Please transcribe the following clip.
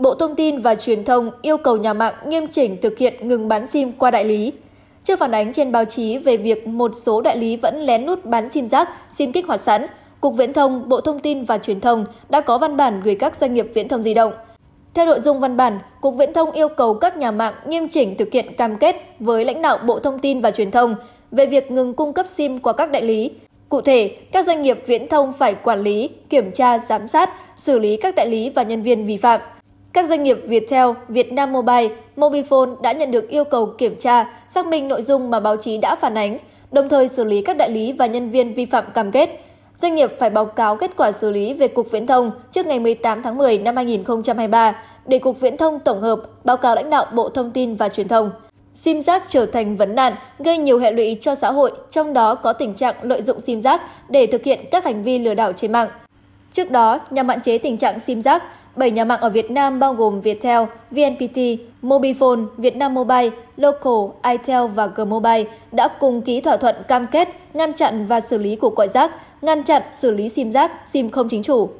Bộ Thông tin và Truyền thông yêu cầu nhà mạng nghiêm chỉnh thực hiện ngừng bán SIM qua đại lý. Trước phản ánh trên báo chí về việc một số đại lý vẫn lén lút bán SIM rác, SIM kích hoạt sẵn, Cục Viễn thông, Bộ Thông tin và Truyền thông đã có văn bản gửi các doanh nghiệp viễn thông di động. Theo nội dung văn bản, Cục Viễn thông yêu cầu các nhà mạng nghiêm chỉnh thực hiện cam kết với lãnh đạo Bộ Thông tin và Truyền thông về việc ngừng cung cấp SIM qua các đại lý. Cụ thể, các doanh nghiệp viễn thông phải quản lý, kiểm tra, giám sát, xử lý các đại lý và nhân viên vi phạm. Các doanh nghiệp Viettel, Vietnam Mobile, Mobifone đã nhận được yêu cầu kiểm tra, xác minh nội dung mà báo chí đã phản ánh, đồng thời xử lý các đại lý và nhân viên vi phạm cam kết. Doanh nghiệp phải báo cáo kết quả xử lý về Cục Viễn thông trước ngày 18 tháng 10 năm 2023 để Cục Viễn thông tổng hợp báo cáo lãnh đạo Bộ Thông tin và Truyền thông. SIM rác trở thành vấn nạn, gây nhiều hệ lụy cho xã hội, trong đó có tình trạng lợi dụng SIM rác để thực hiện các hành vi lừa đảo trên mạng. Trước đó, nhằm hạn chế tình trạng SIM rác, 7 nhà mạng ở Việt Nam bao gồm Viettel, VNPT, Mobifone, Vietnam Mobile, Local, Itel và Gmobile đã cùng ký thỏa thuận cam kết ngăn chặn và xử lý cuộc gọi rác, ngăn chặn xử lý SIM rác, SIM không chính chủ.